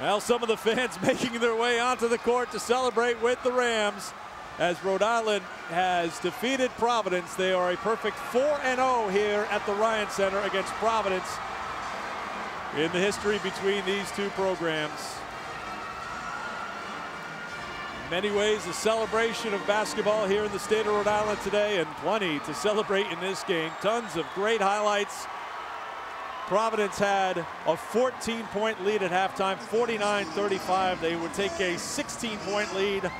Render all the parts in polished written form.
Well, some of the fans making their way onto the court to celebrate with the Rams as Rhode Island has defeated Providence. They are a perfect 4-0 here at the Ryan Center against Providence in the history between these two programs. In many ways, a celebration of basketball here in the state of Rhode Island today, and plenty to celebrate in this game. Tons of great highlights. Providence had a 14-point lead at halftime, 49-35. They would take a 16-point lead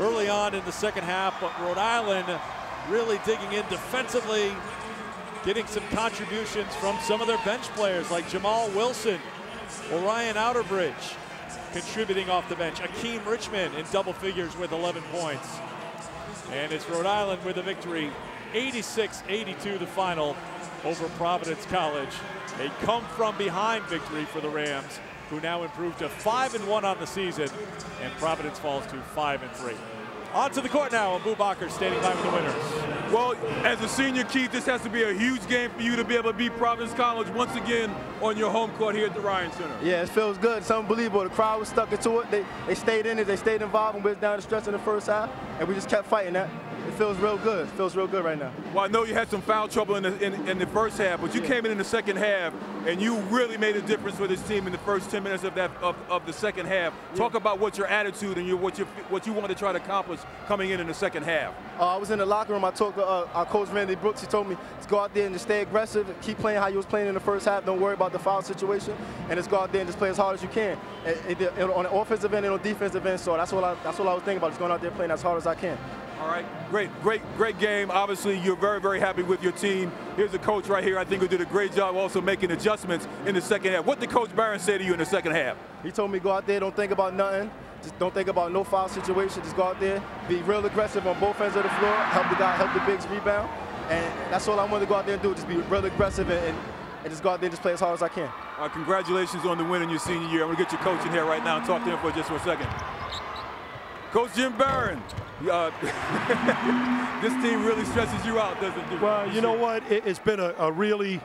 early on in the second half, but Rhode Island really digging in defensively, getting some contributions from some of their bench players like Jamal Wilson, Orion Outerbridge contributing off the bench, Hakeem Richmond in double figures with 11 points. And it's Rhode Island with a victory, 86-82 the final, over Providence College. A come-from-behind victory for the Rams, who now improve to 5-1 on the season, and Providence falls to 5-3. Onto the court now, Abu Bakr standing by with the winners. Well, as a senior, Keith, this has to be a huge game for you to be able to beat Providence College once again on your home court here at the Ryan Center. Yeah, it feels good. It's unbelievable. The crowd was stuck into it. They stayed in it. They stayed involved and went down the stretch in the first half, and we just kept fighting that. It feels real good. It feels real good right now. Well, I know you had some foul trouble in the first half, but you came in the second half, and you really made a difference for this team in the first 10 minutes of the second half. Yeah. Talk about what your attitude and what you want to try to accomplish coming in the second half. I was in the locker room. I talked to our coach, Randy Brooks. He told me to go out there and just stay aggressive, keep playing how you was playing in the first half. Don't worry about the foul situation, and just go out there and just play as hard as you can. And on the offensive end and on the defensive end, so that's what I was thinking about, just going out there playing as hard as I can. All right, great game. Obviously, you're very, very happy with your team. Here's the coach right here, I think, who did a great job also making adjustments in the second half. What did Coach Baron say to you in the second half? He told me, go out there, don't think about nothing. Just don't think about no foul situation. Just go out there, be real aggressive on both ends of the floor, help the guy, help the bigs rebound. And that's all I wanted to go out there and do, just be real aggressive and just go out there and just play as hard as I can. All right, congratulations on the win in your senior year. I'm going to get your coach in here right now and talk to him for just one second. Coach Jim Baron, this team really stresses you out, doesn't it? Well, you know what? It's been a really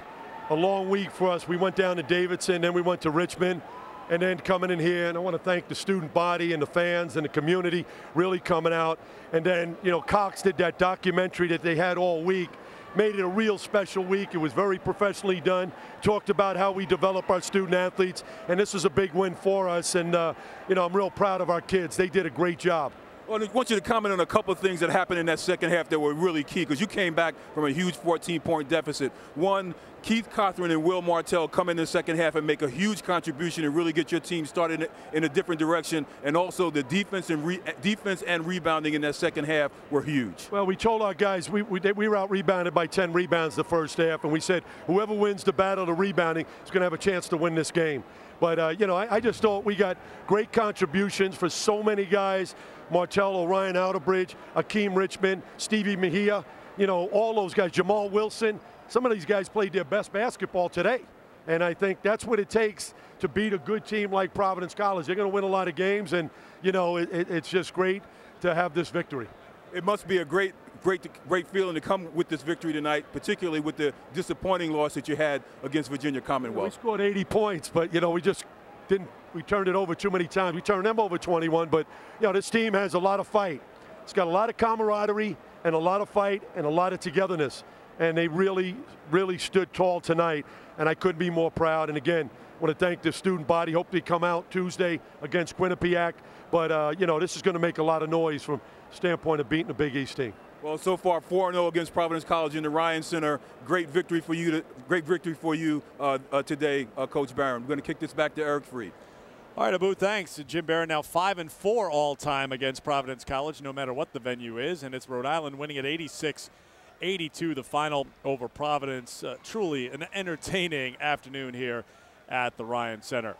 long week for us. We went down to Davidson, then we went to Richmond, and then coming in here. And I want to thank the student body and the fans and the community really coming out. And then, you know, Cox did that documentary that they had all week. Made it a real special week. It was very professionally done. Talked about how we develop our student athletes, and this was a big win for us. And you know, I'm real proud of our kids. They did a great job. Well, I want you to comment on a couple of things that happened in that second half that were really key, because you came back from a huge 14-point deficit. One, Keith Cothran and Will Martell come in the second half and make a huge contribution and really get your team started in a different direction. And also the defense and rebounding in that second half were huge. Well, we told our guys we were out-rebounded by 10 rebounds the first half, and we said whoever wins the battle of rebounding is going to have a chance to win this game. But, you know, I just thought we got great contributions for so many guys. Martell, Orion Outerbridge, Hakeem Richmond, Stevie Mejia, you know, all those guys, Jamal Wilson. Some of these guys played their best basketball today. And I think that's what it takes to beat a good team like Providence College. They're going to win a lot of games, and, you know, it's just great to have this victory. It must be a great feeling to come with this victory tonight, particularly with the disappointing loss that you had against Virginia Commonwealth. We scored 80 points, but, you know, we just didn't. We turned it over too many times. We turned them over 21, but, you know, this team has a lot of fight. It's got a lot of camaraderie and a lot of fight and a lot of togetherness. And they really, really stood tall tonight, and I couldn't be more proud. And again, I want to thank the student body. Hope they come out Tuesday against Quinnipiac. But, you know, this is going to make a lot of noise from the standpoint of beating the Big East team. Well, so far 4-0 against Providence College in the Ryan Center. Great victory for you. Today, Coach Barron. We're going to kick this back to Eric Frey. All right, Abu, thanks. Jim Baron now 5-4 all time against Providence College, no matter what the venue is, and it's Rhode Island winning at 86-82 the final over Providence. Truly an entertaining afternoon here at the Ryan Center.